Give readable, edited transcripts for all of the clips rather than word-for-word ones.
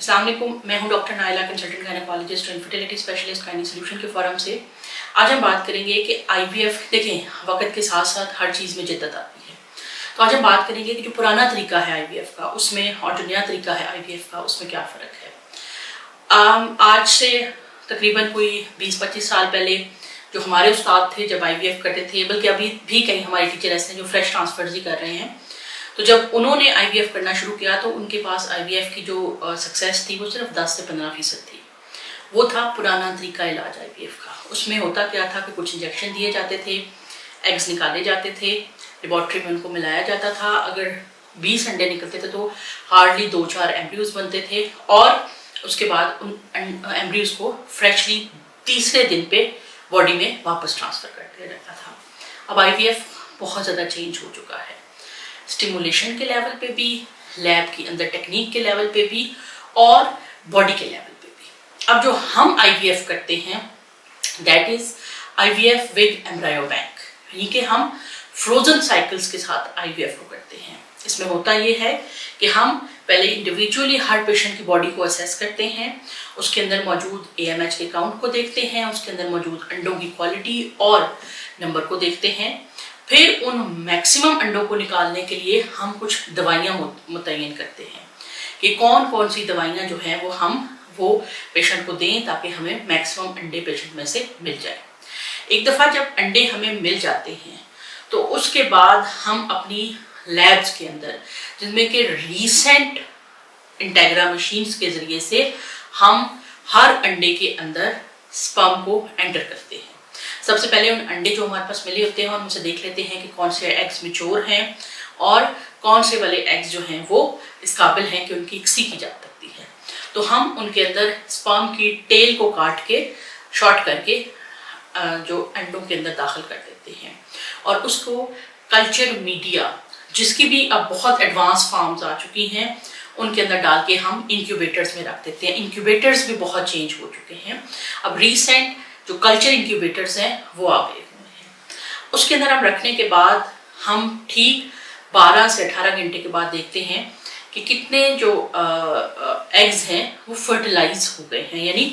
अस्सलाम वालेकुम, मैं हूं डॉक्टर नाइला, कंसल्टेंट गायनेकोलॉजिस्ट और इंफर्टिलिटी स्पेशलिस्ट गायनी सॉल्यूशन के फोरम से। आज हम बात करेंगे कि आईवीएफ, देखें वक्त के साथ साथ हर चीज़ में जिद्दत आती है, तो आज हम बात करेंगे कि जो पुराना तरीका है आईवीएफ का उसमें और जो नया तरीका है आईवीएफ का उसमें क्या फ़र्क है। आज से तकरीबन कोई 20-25 साल पहले जो हमारे उस्ताद थे जब आईवीएफ करते थे, बल्कि अभी भी कई हमारे टीचर ऐसे हैं जो फ्रेश ट्रांसफर्जी कर रहे हैं, तो जब उन्होंने आईवीएफ करना शुरू किया तो उनके पास आईवीएफ की जो सक्सेस थी वो सिर्फ 10 से 15% थी। वो था पुराना तरीका इलाज आईवीएफ का। उसमें होता क्या था कि कुछ इंजेक्शन दिए जाते थे, एग्स निकाले जाते थे, लेबॉर्ट्री में उनको मिलाया जाता था। अगर 20 अंडे निकलते थे तो हार्डली 2-4 एमब्रीयूज बनते थे और उसके बाद उन एमब्रीयूज को फ्रेशली तीसरे दिन पे बॉडी में वापस ट्रांसफ़र कर दिया जाता था। अब आईवीएफ बहुत ज़्यादा चेंज हो चुका है, स्टिमुलेशन के लेवल पे भी, लैब के अंदर टेक्निक के लेवल पे भी और बॉडी के लेवल पे भी। अब जो हम आईवीएफ करते हैं that is IVF with embryo bank, यानी कि हम फ्रोजन साइकिल्स के साथ आईवीएफ को करते हैं। इसमें होता ये है कि हम पहले इंडिविजुअली हर पेशेंट की बॉडी को असेस करते हैं, उसके अंदर मौजूद एएमएच के काउंट को देखते हैं, उसके अंदर मौजूद अंडों की क्वालिटी और नंबर को देखते हैं। फिर उन मैक्सिमम अंडों को निकालने के लिए हम कुछ दवाइयाँ मुतयन करते हैं कि कौन कौन सी दवाइयाँ जो हैं वो हम पेशेंट को दें ताकि हमें मैक्सिमम अंडे पेशेंट में से मिल जाए। एक दफ़ा जब अंडे हमें मिल जाते हैं तो उसके बाद हम अपनी लैब्स के अंदर, जिनमें कि रीसेंट इंटैग्रा मशीन्स के ज़रिए से हम हर अंडे के अंदर स्पर्म को एंटर करते हैं। सबसे पहले उन अंडे जो हमारे पास मिले होते हैं हम उनसे देख लेते हैं कि कौन से एग्स मैच्योर हैं और कौन से वाले एग्स जो हैं वो इस काबिल हैं कि उनकी इक्सी की जा सकती है। तो हम उनके अंदर स्पर्म की टेल को काट के शॉर्ट करके जो अंडों के अंदर दाखिल कर देते हैं और उसको कल्चर मीडिया, जिसकी भी अब बहुत एडवांस फॉर्म्स आ चुकी हैं, उनके अंदर डाल के हम इंक्यूबेटर्स में रख देते हैं। इंक्यूबेटर्स भी बहुत चेंज हो चुके हैं, अब रीसेंट जो कल्चर इंक्यूबेटर्स हैं वो आ गए हुए हैं। उसके अंदर हम रखने के बाद हम ठीक 12 से 18 घंटे के बाद देखते हैं कि कितने जो एग्स हैं वो फर्टिलाइज हो गए हैं, यानी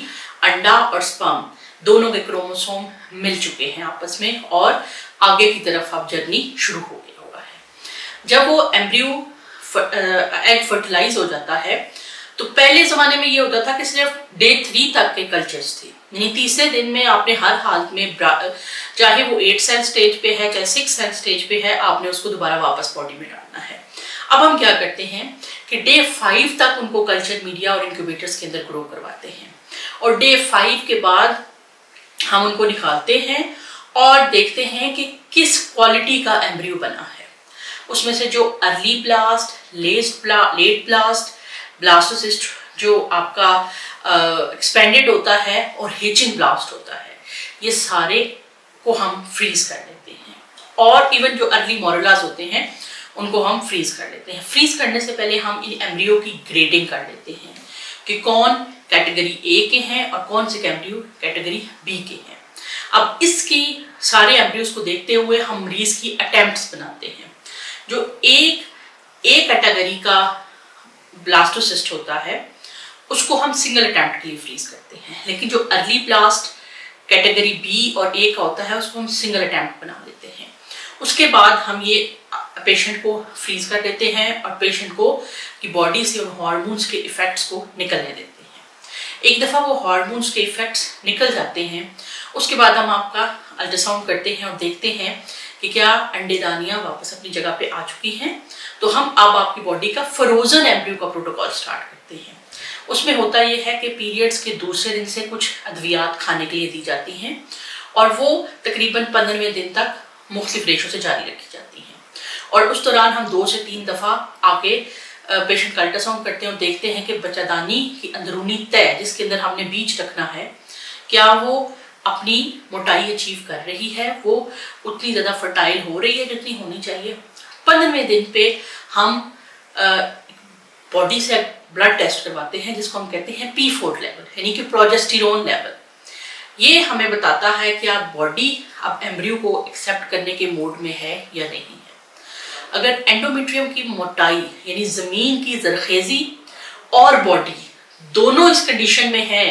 अंडा और स्पर्म दोनों के क्रोमोसोम मिल चुके हैं आपस में और आगे की तरफ अब जर्नी शुरू हो गई हुआ है। जब वो एम्ब्रियो एग फर्टिलाइज हो जाता है तो पहले ज़माने में ये होता था कि सिर्फ डे 3 तक के कल्चर्स थे, यानी तीसरे दिन में आपने हर हालत में, चाहे वो 8 सेल स्टेज पे है चाहे 6 सेल स्टेज पे है, आपने उसको दोबारा वापस बॉडी में डालना है। अब हम क्या करते हैं कि डे 5 तक उनको कल्चर मीडिया और इंक्यूबेटर्स के अंदर ग्रो करवाते हैं और डे 5 के बाद हम उनको निकालते हैं और देखते हैं कि किस क्वालिटी का एम्ब्रियो बना है। उसमें से जो early blast, late blast, blastocyst जो आपका एक्सपेंडेड होता है और हेचिंग ब्लास्ट होता है, ये सारे को हम फ्रीज कर लेते हैं और इवन जो अर्ली मोरुलाज होते हैं उनको हम फ्रीज कर लेते हैं। फ्रीज करने से पहले हम इन एम्ब्रियो की ग्रेडिंग कर लेते हैं कि कौन कैटेगरी ए के हैं और कौन से एम्ब्रियो कैटेगरी बी के हैं। अब इसकी सारे एम्ब्रियोज को देखते हुए हम मरीज की अटैम्प्ट बनाते हैं। जो एक कैटेगरी का ब्लास्टोसिस्ट होता है उसको हम सिंगल अटैम्प्ट के लिए फ्रीज करते हैं, लेकिन जो अर्ली ब्लास्ट कैटेगरी बी और ए का होता है उसको हम सिंगल अटैम्प्ट बना देते हैं। उसके बाद हम ये पेशेंट को फ्रीज कर देते हैं और पेशेंट को की बॉडी से उन हार्मोन्स के इफ़ेक्ट्स को निकलने देते हैं। एक दफ़ा वो हार्मोन्स के इफ़ेक्ट्स निकल जाते हैं उसके बाद हम आपका अल्ट्रासाउंड करते हैं और देखते हैं कि क्या अंडेदानियाँ वापस अपनी जगह पे आ चुकी हैं। तो हम अब आपकी बॉडी का फ्रोजन एम्ब्रियो का प्रोटोकॉल स्टार्ट करते हैं। उसमें होता यह है कि पीरियड्स के दूसरे दिन से कुछ अद्वियात खाने के लिए दी जाती हैं और वो तकरीबन 15वें दिन तक मुख्तलिफ रेशों से जारी रखी जाती हैं और उस दौरान हम 2 से 3 दफ़ा आके पेशेंट का अल्ट्रासाउंड करते हैं और देखते हैं कि बच्चादानी की अंदरूनी तय, जिसके अंदर हमने बीज रखना है, क्या वो अपनी मोटाई अचीव कर रही है, वो उतनी ज़्यादा फर्टाइल हो रही है जितनी होनी चाहिए। 15वें दिन पे हम बॉडी से ब्लड टेस्ट करवाते हैं जिसको हम कहते हैं P4 लेवल, यानी कि प्रोजेस्टेरोन लेवल। ये हमें बताता है कि आप बॉडी अब एम्ब्रियो को एक्सेप्ट करने के मूड में है या नहीं है। अगर एंडोमेट्रियम की मोटाई, यानी ज़मीन की जरखेज़ी और बॉडी दोनों इस कंडीशन में है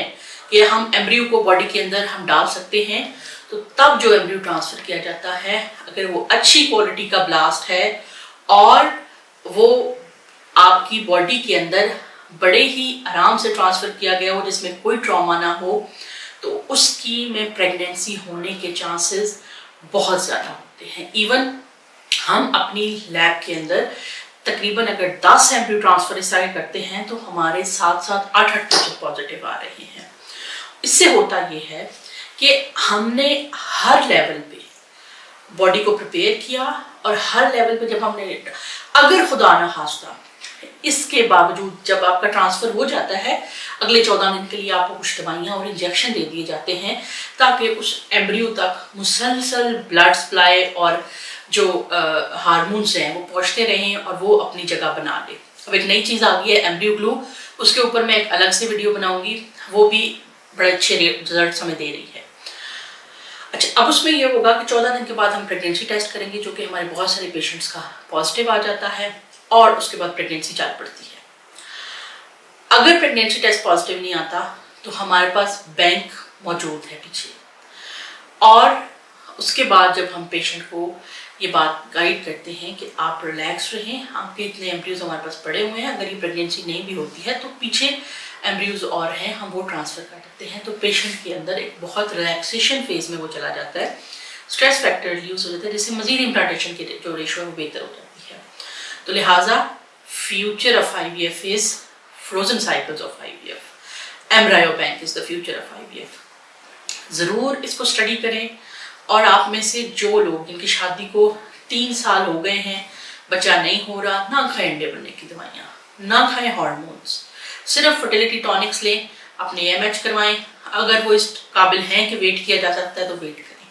कि हम एम्ब्रियो को बॉडी के अंदर हम डाल सकते हैं, तो तब जो एम्ब्रियो ट्रांसफर किया जाता है अगर वो अच्छी क्वालिटी का ब्लास्ट है और वो आपकी बॉडी के अंदर बड़े ही आराम से ट्रांसफर किया गया हो जिसमें कोई ट्रॉमा ना हो, तो उसकी में प्रेगनेंसी होने के चांसेस बहुत ज़्यादा होते हैं। इवन हम अपनी लैब के अंदर तकरीबन अगर 10 एम्ब्रियो ट्रांसफर इस तरह करते हैं तो हमारे साथ 8 बच्चे पॉजिटिव आ रहे हैं। इससे होता ये है कि हमने हर लेवल पे बॉडी को प्रिपेयर किया और हर लेवल पे जब हमने अगर खुदा ना खास्ता इसके बावजूद जब आपका ट्रांसफर हो जाता है अगले 14 दिन के लिए आपको कुछ दवाइयाँ और इंजेक्शन दे दिए जाते हैं ताकि उस एम्ब्रियो तक मुसलसल ब्लड सप्लाई और जो हार्मोन्स हैं वो पहुँचते रहें और वो अपनी जगह बना ले। अब एक नई चीज़ आ गई है एमबीयू ग्लू, उसके ऊपर मैं एक अलग से वीडियो बनाऊंगी, वो भी बड़े अच्छे रिजल्ट हमें दे रही है। अच्छा, अब उसमें यह होगा कि 14 दिन के बाद हम प्रेगनेंसी टेस्ट करेंगे जो कि हमारे बहुत सारे पेशेंट्स का पॉजिटिव आ जाता है और उसके बाद प्रेगनेंसी चल पड़ती है। अगर प्रेगनेंसी टेस्ट पॉजिटिव नहीं आता तो हमारे पास बैंक मौजूद है पीछे, और उसके बाद जब हम पेशेंट को ये बात गाइड करते हैं कि आप रिलैक्स रहें, आपके इतने एम्ब्रियोज हमारे पास पड़े हुए हैं, अगर ये प्रेगनेंसी नहीं भी होती है तो पीछे एम्ब्रियोज और हैं, हम वो ट्रांसफ़र कर देते हैं, तो पेशेंट के अंदर एक बहुत रिलैक्सेशन फेज में वो चला जाता है, स्ट्रेस फैक्टर रिड्यूस हो जाता है, जिससे मजीद इम्प्लांटेशन के जो रेशो है वो बेहतर हो जाती है। तो लिहाजा future of IVF is frozen cycles of IVF, embryo bank is the future of IVF. ज़रूर इसको स्टडी करें, और आप में से जो लोग जिनकी शादी को 3 साल हो गए हैं बच्चा नहीं हो रहा, ना खाएं अंडे बनने की दवाइयाँ, ना खाएं हार्मोन्स, सिर्फ फर्टिलिटी टॉनिक्स लें, अपने एएमएच करवाएं, अगर वो इस काबिल हैं कि वेट किया जा सकता है तो वेट करें,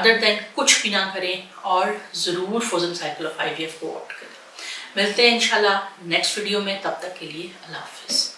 अदर दैन कुछ भी ना करें और ज़रूर फ्रोजन साइकिल ऑफ आईवीएफ को ऑप्ट करें। मिलते हैं इंशाल्लाह नेक्स्ट वीडियो में, तब तक के लिए अल्लाह हाफिज़।